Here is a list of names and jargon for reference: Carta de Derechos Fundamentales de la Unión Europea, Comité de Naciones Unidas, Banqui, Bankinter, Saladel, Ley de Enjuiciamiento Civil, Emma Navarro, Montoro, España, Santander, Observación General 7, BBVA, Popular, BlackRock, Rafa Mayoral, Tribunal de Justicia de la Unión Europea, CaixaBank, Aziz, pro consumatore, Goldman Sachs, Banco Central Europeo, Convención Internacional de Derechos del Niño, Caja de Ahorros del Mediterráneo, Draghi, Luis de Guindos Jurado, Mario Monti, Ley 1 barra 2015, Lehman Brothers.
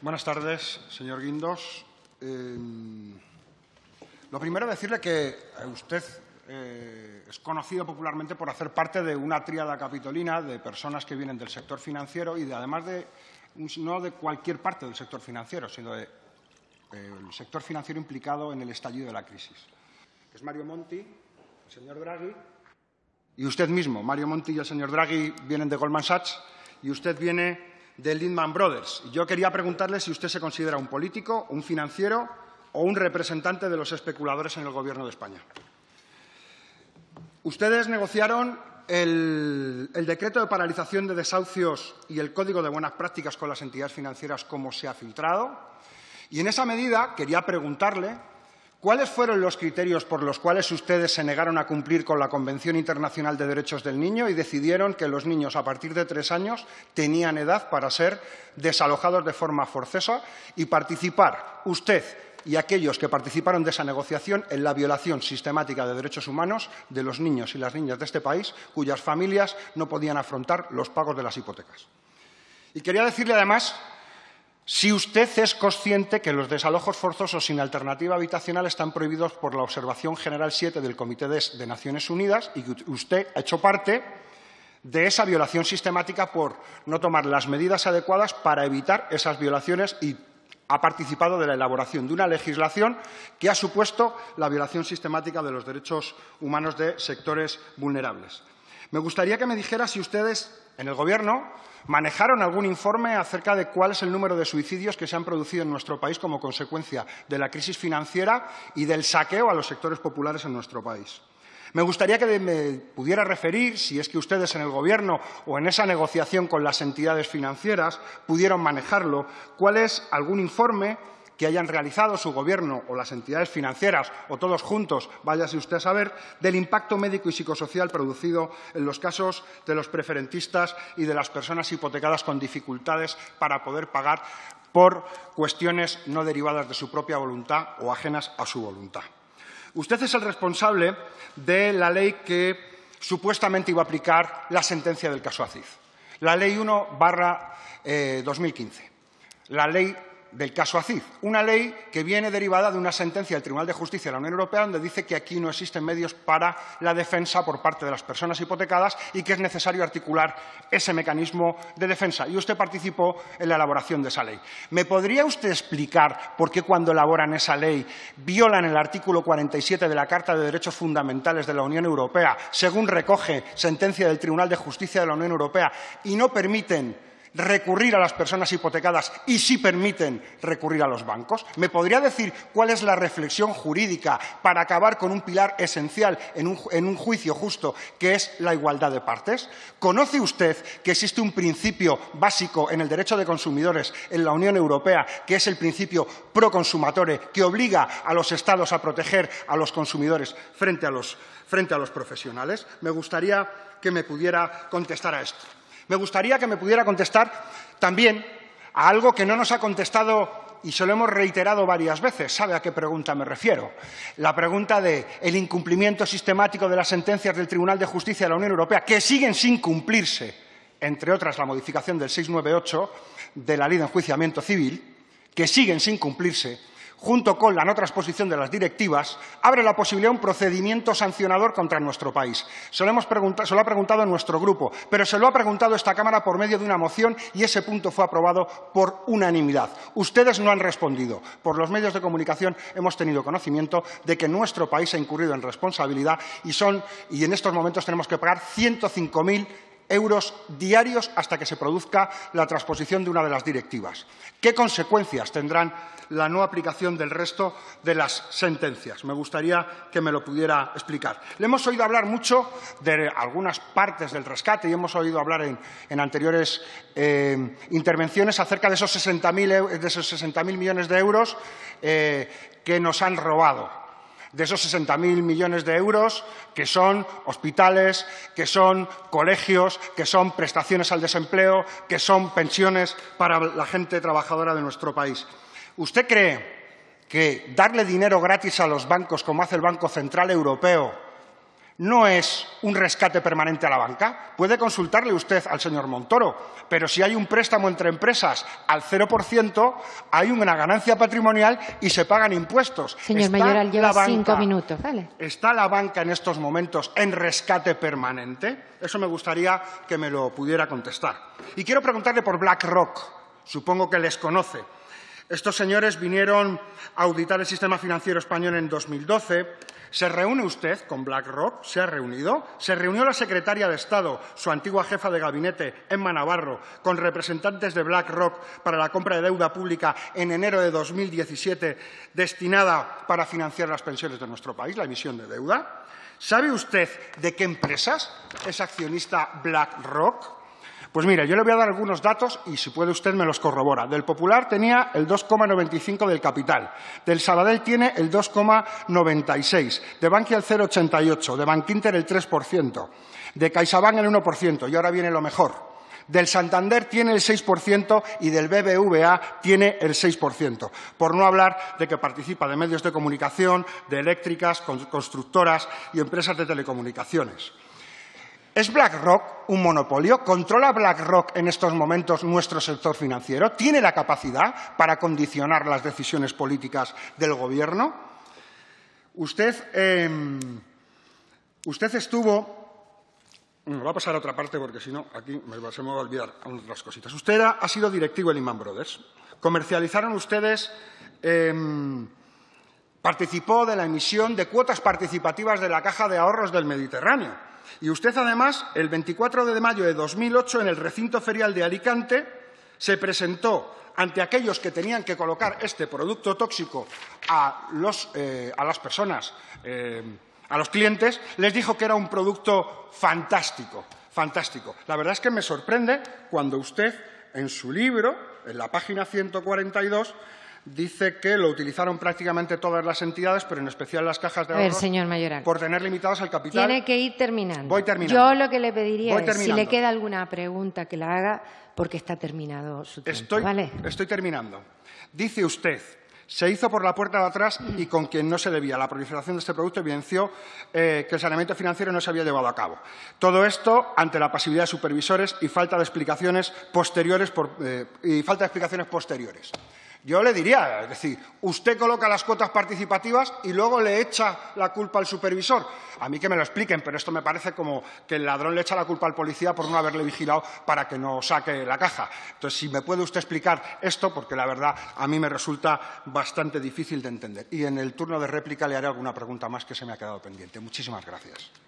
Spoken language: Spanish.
Buenas tardes, señor Guindos. Lo primero, decirle que usted es conocido popularmente por hacer parte de una tríada capitolina de personas que vienen del sector financiero y, además, no de cualquier parte del sector financiero, sino del sector financiero implicado en el estallido de la crisis. Es Mario Monti, el señor Draghi y usted mismo. Mario Monti y el señor Draghi vienen de Goldman Sachs y usted viene de Lehman Brothers. Yo quería preguntarle si usted se considera un político, un financiero o un representante de los especuladores en el Gobierno de España. Ustedes negociaron el decreto de paralización de desahucios y el Código de Buenas Prácticas con las entidades financieras, como se ha filtrado. Y en esa medida quería preguntarle cuáles fueron los criterios por los cuales ustedes se negaron a cumplir con la Convención Internacional de Derechos del Niño y decidieron que los niños a partir de 3 años tenían edad para ser desalojados de forma forzosa y participar usted y aquellos que participaron de esa negociación en la violación sistemática de derechos humanos de los niños y las niñas de este país, cuyas familias no podían afrontar los pagos de las hipotecas. Y quería decirle, además, si usted es consciente que los desalojos forzosos sin alternativa habitacional están prohibidos por la Observación General 7 del Comité de Naciones Unidas y que usted ha hecho parte de esa violación sistemática por no tomar las medidas adecuadas para evitar esas violaciones y ha participado de la elaboración de una legislación que ha supuesto la violación sistemática de los derechos humanos de sectores vulnerables. Me gustaría que me dijera si ustedes, en el Gobierno, manejaron algún informe acerca de cuál es el número de suicidios que se han producido en nuestro país como consecuencia de la crisis financiera y del saqueo a los sectores populares en nuestro país. Me gustaría que me pudiera referir si es que ustedes en el Gobierno o en esa negociación con las entidades financieras pudieron manejarlo, cuál es algún informe que hayan realizado su Gobierno o las entidades financieras o todos juntos, váyase usted a saber, del impacto médico y psicosocial producido en los casos de los preferentistas y de las personas hipotecadas con dificultades para poder pagar por cuestiones no derivadas de su propia voluntad o ajenas a su voluntad. Usted es el responsable de la ley que supuestamente iba a aplicar la sentencia del caso Aziz, la Ley 1 barra 2015, la ley del caso Aziz, una ley que viene derivada de una sentencia del Tribunal de Justicia de la Unión Europea donde dice que aquí no existen medios para la defensa por parte de las personas hipotecadas y que es necesario articular ese mecanismo de defensa. Y usted participó en la elaboración de esa ley. ¿Me podría usted explicar por qué cuando elaboran esa ley violan el artículo 47 de la Carta de Derechos Fundamentales de la Unión Europea, según recoge sentencia del Tribunal de Justicia de la Unión Europea, y no permiten recurrir a las personas hipotecadas y sí permiten recurrir a los bancos? ¿Me podría decir cuál es la reflexión jurídica para acabar con un pilar esencial en un juicio justo, que es la igualdad de partes? ¿Conoce usted que existe un principio básico en el derecho de consumidores en la Unión Europea, que es el principio pro consumatore, que obliga a los Estados a proteger a los consumidores frente a los profesionales? Me gustaría que me pudiera contestar a esto. Me gustaría que me pudiera contestar también a algo que no nos ha contestado y se lo hemos reiterado varias veces. ¿Sabe a qué pregunta me refiero? La pregunta del incumplimiento sistemático de las sentencias del Tribunal de Justicia de la Unión Europea, que siguen sin cumplirse, entre otras la modificación del 698 de la Ley de Enjuiciamiento Civil, que siguen sin cumplirse, junto con la no transposición de las directivas, abre la posibilidad de un procedimiento sancionador contra nuestro país. Se lo ha preguntado nuestro grupo, pero se lo ha preguntado esta Cámara por medio de una moción y ese punto fue aprobado por unanimidad. Ustedes no han respondido. Por los medios de comunicación hemos tenido conocimiento de que nuestro país ha incurrido en responsabilidad y en estos momentos tenemos que pagar 105.000 euros diarios hasta que se produzca la transposición de una de las directivas. ¿Qué consecuencias tendrán la no aplicación del resto de las sentencias? Me gustaría que me lo pudiera explicar. Le hemos oído hablar mucho de algunas partes del rescate y hemos oído hablar en anteriores intervenciones acerca de esos 60.000 millones de euros que nos han robado. De esos 60.000 millones de euros que son hospitales, que son colegios, que son prestaciones al desempleo, que son pensiones para la gente trabajadora de nuestro país. ¿Usted cree que darle dinero gratis a los bancos, como hace el Banco Central Europeo, no es un rescate permanente a la banca. Puede consultarle usted al señor Montoro, pero si hay un préstamo entre empresas al 0%, hay una ganancia patrimonial y se pagan impuestos. Señor Mayoral, lleva 5 minutos. Dale. ¿Está la banca en estos momentos en rescate permanente? Eso me gustaría que me lo pudiera contestar. Y quiero preguntarle por BlackRock. Supongo que les conoce. Estos señores vinieron a auditar el sistema financiero español en 2012. ¿Se reúne usted con BlackRock? ¿Se ha reunido? ¿Se reunió la secretaria de Estado, su antigua jefa de gabinete, Emma Navarro, con representantes de BlackRock para la compra de deuda pública en enero de 2017 destinada para financiar las pensiones de nuestro país, la emisión de deuda? ¿Sabe usted de qué empresas es accionista BlackRock? Pues mire, yo le voy a dar algunos datos y, si puede, usted me los corrobora. Del Popular tenía el 2,95 del capital. Del Saladel tiene el 2,96. De Banqui el 0,88. De Bankinter el 3%. De CaixaBank el 1%. Y ahora viene lo mejor. Del Santander tiene el 6% y del BBVA tiene el 6%. Por no hablar de que participa de medios de comunicación, de eléctricas, constructoras y empresas de telecomunicaciones. ¿Es BlackRock un monopolio? ¿Controla BlackRock en estos momentos nuestro sector financiero? ¿Tiene la capacidad para condicionar las decisiones políticas del Gobierno? Usted estuvo... Bueno, va a pasar a otra parte porque si no, aquí se me va a olvidar otras cositas. Usted ha sido directivo de Lehman Brothers. Comercializaron ustedes... participó de la emisión de cuotas participativas de la Caja de Ahorros del Mediterráneo. Y usted, además, el 24 de mayo de 2008, en el recinto ferial de Alicante, se presentó ante aquellos que tenían que colocar este producto tóxico a las personas, a los clientes, les dijo que era un producto fantástico, fantástico. La verdad es que me sorprende cuando usted, en su libro, en la página 142, dice que lo utilizaron prácticamente todas las entidades, pero en especial las cajas de ahorros, señor Mayoral, por tener limitados el capital. Tiene que ir terminando. Voy terminando. Yo lo que le pediría es, si le queda alguna pregunta, que la haga, porque está terminado su tiempo. Estoy terminando. Dice usted, se hizo por la puerta de atrás y con quien no se debía. La proliferación de este producto evidenció que el saneamiento financiero no se había llevado a cabo. Todo esto ante la pasividad de supervisores y falta de explicaciones posteriores. Yo le diría, es decir, usted coloca las cuotas participativas y luego le echa la culpa al supervisor. A mí que me lo expliquen, pero esto me parece como que el ladrón le echa la culpa al policía por no haberle vigilado para que no saque la caja. Entonces, si me puede usted explicar esto, porque la verdad a mí me resulta bastante difícil de entender. Y en el turno de réplica le haré alguna pregunta más que se me ha quedado pendiente. Muchísimas gracias.